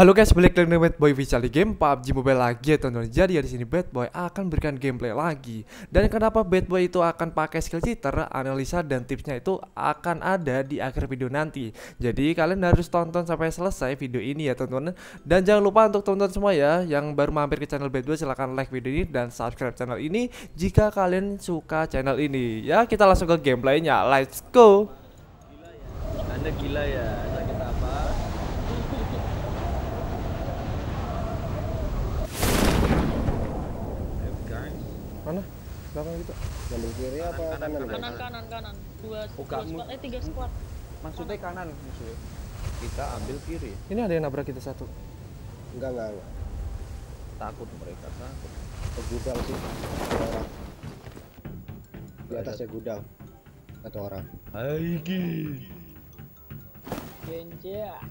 Halo guys, balik lagi dengan Badboy official di game PUBG Mobile lagi ya teman-teman. Jadi ya di sini Badboy akan berikan gameplay lagi. Dan kenapa Badboy itu akan pakai skill cheater, analisa dan tipsnya itu akan ada di akhir video nanti. Jadi kalian harus tonton sampai selesai video ini ya teman-teman. Dan jangan lupa untuk tonton semua ya. Yang baru mampir ke channel Badboy silahkan like video ini dan subscribe channel ini jika kalian suka channel ini. Ya kita langsung ke gameplaynya. Let's go. Anda gila ya. Sakit apa? Mana? Belakang gitu. Jalur kiri apa kanan? Kanan. Tiga squad. Maksudnya kanan musuhnya. Kita ambil kiri. Ini ada yang nabrak kita satu. Enggak. Takut mereka, takut. Ke gudang sih. Di atasnya gudang. Satu orang. Aigi. Genja.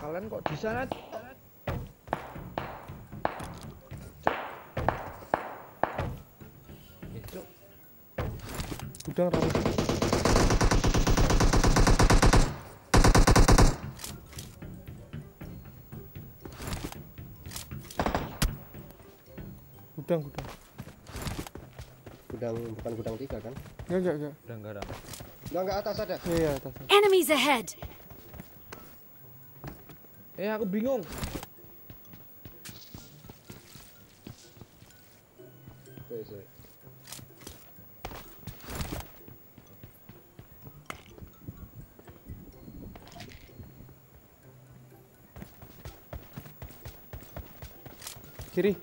Kalian kok di sana? Cuk. Udah rapi. Gudang. Gudang bukan gudang 3 kan? Enggak. Gudang. Enggak atas ada. Iya, atas. Enemies ahead. Aku bingung. Oke. Kiri.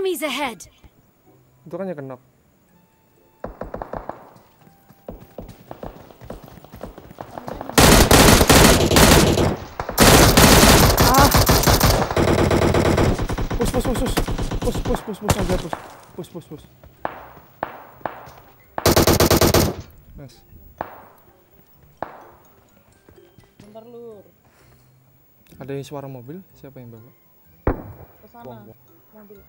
Enemies ahead. Itu kan ya kena. Push. Nice. Bentar lur. Ada yang suara mobil, siapa yang bawa? Ke sana. Mobil.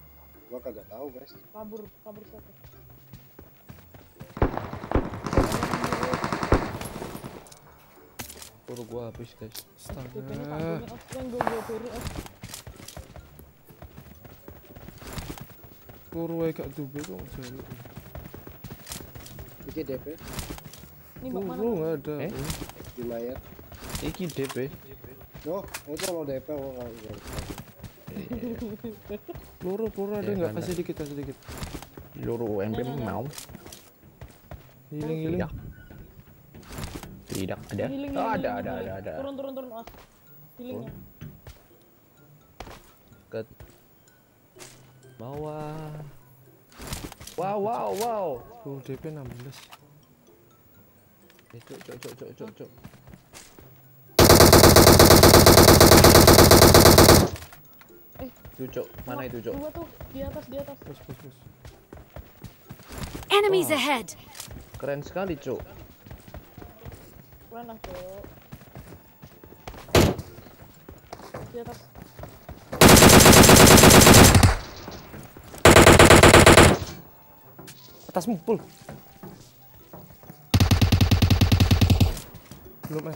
Gua kagak tahu guys. Kabur siapa? Peluru gua habis guys. Astaga. Peluru kayak dube kok jauh. Iki DP. Ini peluru enggak ada. Di layar. Iki DP. Loh, itu kalau DP gua enggak. Peluru ada enggak? Kasih sedikit. Peluru MP mau. Healing. Tidak ada. Oh, ada. Turun. Os. Healingnya. Ke bawah. Wow. Peluru DP 16. Cuk. Cuk, mana itu Cuk? Dua tuh, di atas. Push. Enemies ahead. Keren sekali Cuk. Mana Cuk? Di atas. Atas mumpul. Belum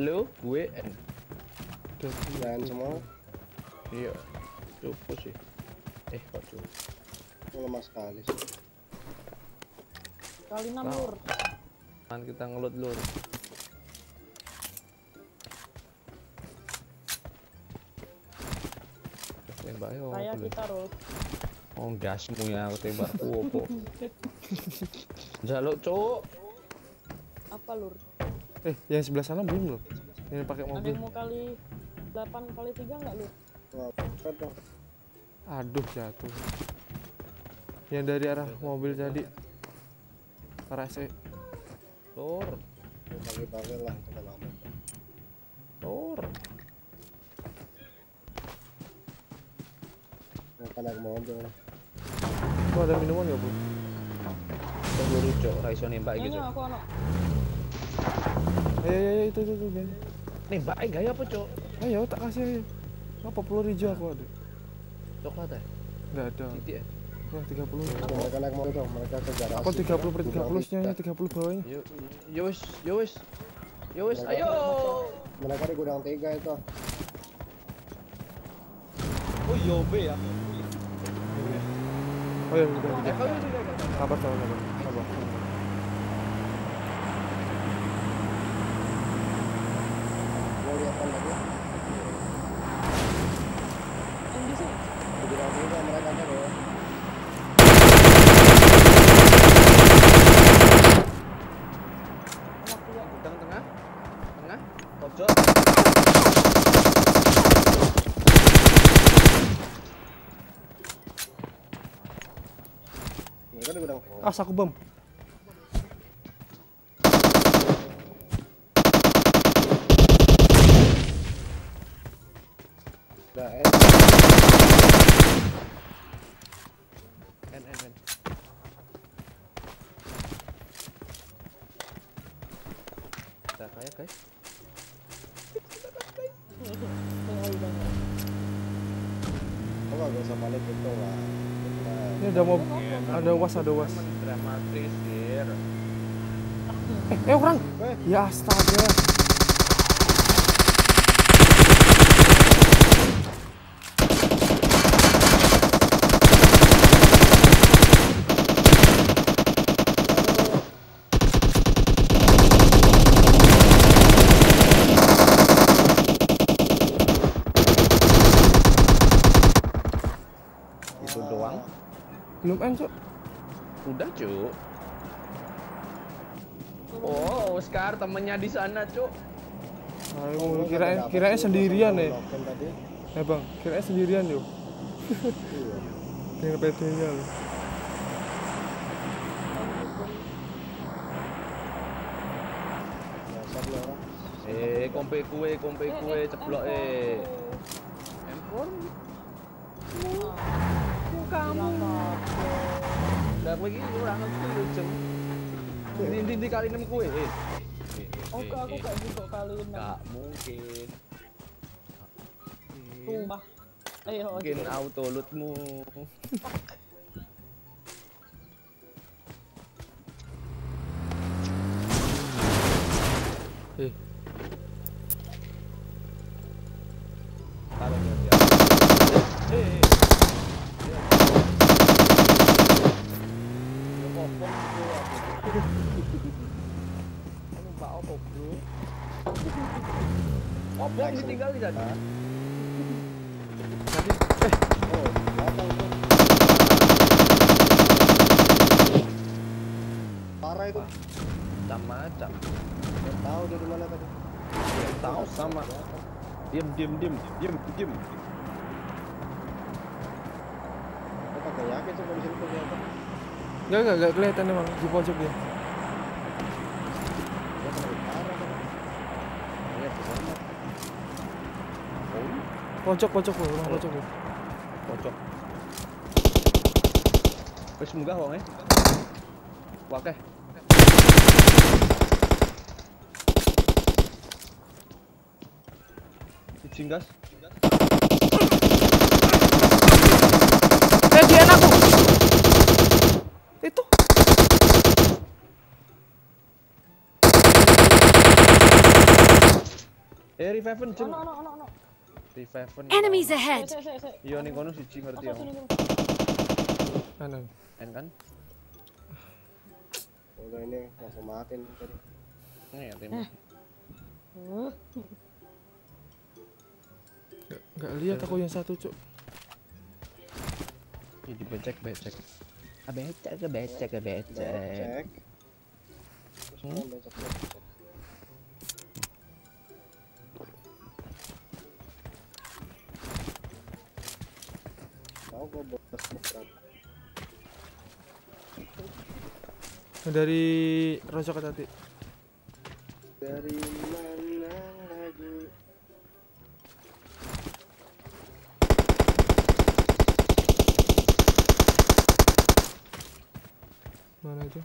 Lu, gue, jangan semua. Iya, cukup sih. Kok cukup? Lemas sekali sih. Kali 6 lur. Kan kita ngelut lur. Tembak yo. Kayak kita roll. Oh, gasmu ya aku tembak opo. Jaluk, Cuk. Apa lur? Yang sebelah sana belum loh. Ini pakai mobil. Ada yang mau kali 8 kali 3 enggak lu? Wah, Aduh, jatuh. Yang dari arah mobil jadi. Terasa. Tur. Panggil-panggil lah kita lama. Tur. Kalau mau mobil. Kok ada minuman enggak, Bu? Tunggu rujuk, ora iso nembak iki, Cuk. Ayo itu Ben. Nembak ae gaya apa, Cuk? Ayo tak kasih ayo. Apa peluru hijau aku ada? Coklat ya? Enggak ada. Titik ya? Wah, 30. Mereka naik motor dong, mereka kejar. Aku 30 per 30-nya, 30 bawahnya. Yo wis, ayo. Mereka di gudang 3 itu. Oh, yo B ya. Oh ya, udah. Sabar. Mau lihat apa lagi? Di sini. Berapa mereka ada ya? Tengah, pojok. Ah, saku bom. Kita kaya, guys. Kalau gak usah balik gitu lah. Ini udah mau ada was. Dramatis, dir. Orang. Ya astaga. Itu doang. Belum end, Cuk. Udah, Cuk. Oh, Oscar temennya di sana, Cuk. Ayo, kirain sendirian ya. Eh, Bang, kirain sendirian, yuk. Dengan PD-nya loh. Kompe kue, ceblok handphone. Kamu. Lah kowe iki ora ngerti lho, Jeng. Ndi kali 6 kowe. Aku gak butuh kali 6. Gak mungkin. Tumbah. Ayo. Mungkin auto lootmu. Tinggal di sana. Parah itu. Macam-macam. Enggak tahu dia di mana tadi. Enggak tahu sama. Diam. Kok kagak yakin sih kondisi itu kelihatan? Enggak kelihatan emang di pojok dia. Pojok. Wis munggah wonge. Wakeh. Dicinggas. Dia aku. Itu. Reviven, Ceng. Enemies ahead. Iya ning kono siji ngerti aku. Kanan. En kan? Udah ini langsung matiin tadi. Ya tim. Enggak lihat aku yang satu, Cuk. Ini dibecek. Becek. Dari Rojok Ketati. Dari mana lagi? Mana itu?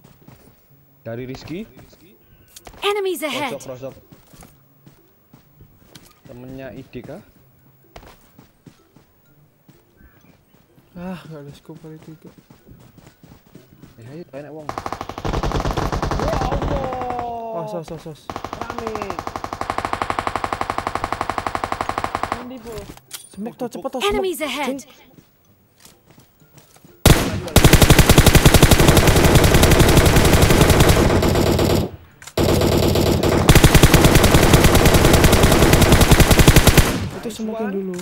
Dari Rizky. Enemies ahead. Rojok, Rojok. Temennya ID kah? Ah, gak ada scope kali tiga. Ayo, tanya wong. Ya Allah. Oh, sos. Rame. Ini bu. Semuk tuh cepet tuh. Enemies ahead. Itu semukin dulu.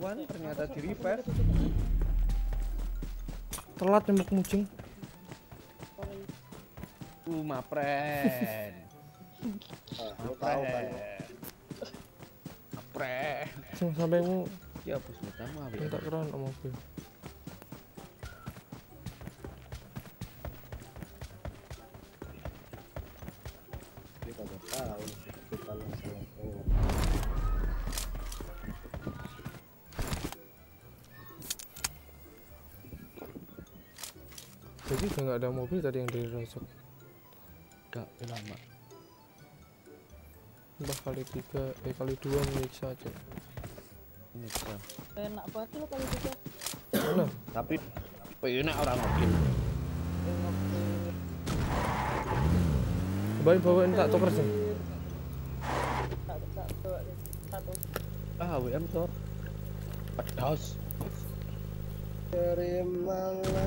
One ternyata di repair. Telat nembak muncing. Mapren. Mapren. Sampai mu ya bos utama habis. Enggak keren om mobil. Dia kagak tahu kita langsung. Jadi udah nggak ada mobil tadi yang dari Rojok. Gak lama. Entah kali 2 menyiksa aja. Menyiksa. Enak banget lo kali 3. Enak. Tapi enak orang mobil. Bawain tak tuker sih. Tak bawa satu. Ah AWM tuh. Pedas. Dari mana?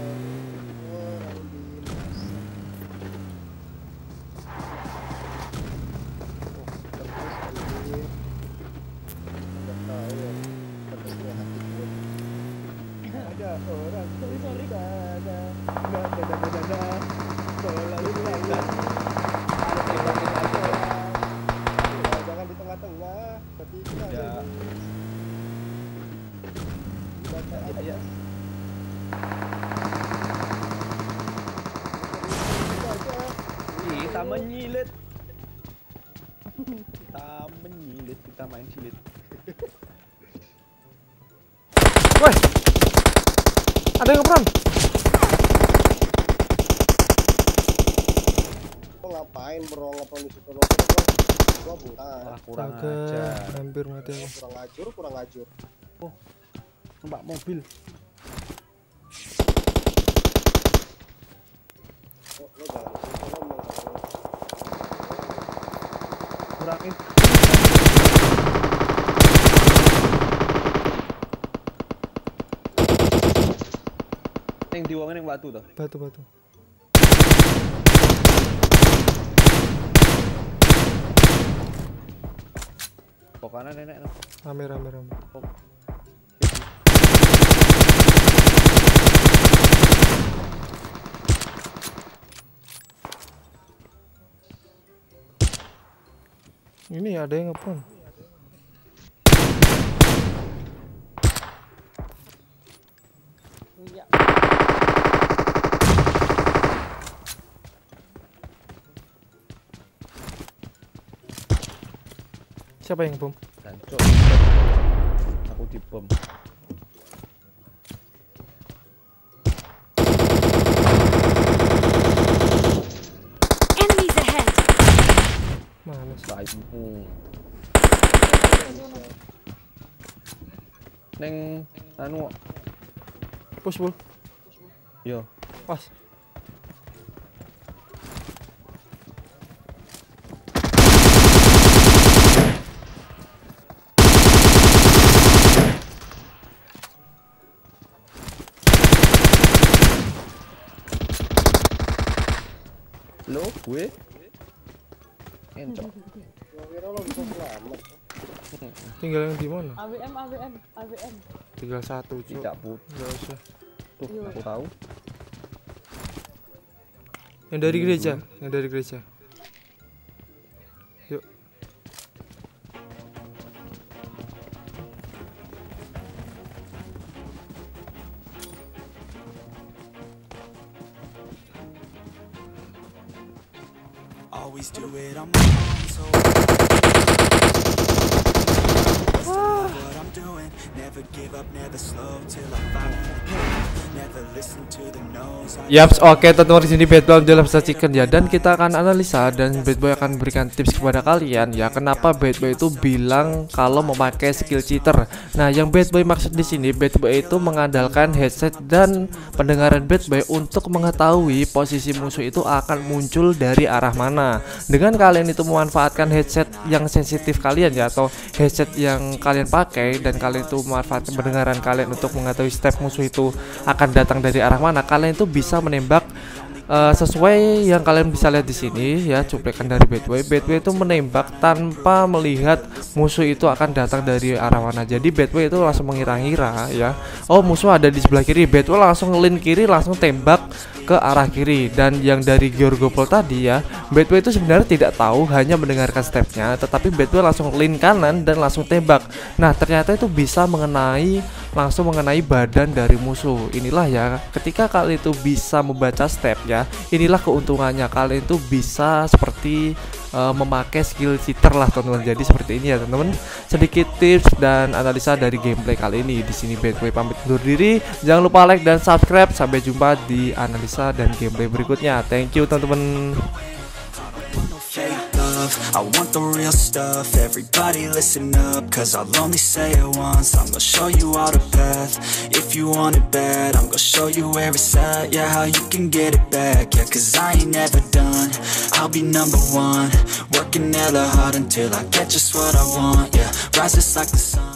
Ada orang jangan di tengah-tengah tapi ya. Kita main silet. Woi, ada yang ngeperan. Lo ngapain bro, ngapain di situ lo? Gua buta. Kurang ajar. Hampir mati. Kurang ajur. Oh. Mbak mobil. Kurangin. Yang diwangi yang batu dah. Batu. Pokoknya nenek. Rame. Ini ada yang ngepon. Iya. Siapa yang bom? Gancok. Aku dibom. Neng anu push bul. Yo, pas. Lo, gue. Encok. Tinggal yang di mana? AWM. Tinggal satu. Tidak put. Tidak usah. Tuh, aku tahu. Yang dari gereja. Yuk. always do it on my own, so what I'm doing, never give up, never slow till I finally never listen to the noise. Yaps, oke, tentu di sini Badboy dalam sajikan ya, dan kita akan analisa dan Badboy akan berikan tips kepada kalian ya, kenapa Badboy itu bilang kalau memakai skill cheater. Nah, yang Badboy maksud di sini, Badboy itu mengandalkan headset dan pendengaran Badboy untuk mengetahui posisi musuh itu akan muncul dari arah mana. Dengan kalian itu memanfaatkan headset yang sensitif kalian ya, atau headset yang kalian pakai, dan kalian itu memanfaatkan pendengaran kalian untuk mengetahui step musuh itu akan datang dari arah mana, kalian itu bisa menembak sesuai yang kalian bisa lihat di sini ya, cuplikan dari Badboy. Badboy itu menembak tanpa melihat musuh itu akan datang dari arah mana. Jadi Badboy itu langsung mengira-ngira ya, oh musuh ada di sebelah kiri, Badboy langsung ngelin kiri, langsung tembak ke arah kiri. Dan yang dari Georgopol tadi ya, Badboy itu sebenarnya tidak tahu, hanya mendengarkan stepnya, tetapi Badboy langsung link kanan dan langsung tembak. Nah, ternyata itu bisa langsung mengenai badan dari musuh. Inilah ya, ketika kalian itu bisa membaca step ya, inilah keuntungannya, kalian itu bisa seperti memakai skill cheater lah teman-teman. Jadi seperti ini ya teman-teman, sedikit tips dan analisa dari gameplay kali ini. Di sini Badboy pamit undur diri, jangan lupa like dan subscribe, sampai jumpa di analisa dan gameplay berikutnya. Thank you teman-teman. I want the real stuff, everybody listen up, cause I'll only say it once. I'm gonna show you all the path, if you want it bad. I'm gonna show you where it's at, yeah, how you can get it back. Yeah, cause I ain't never done, I'll be number one. Working hella hard until I get just what I want, yeah. Rises like the sun.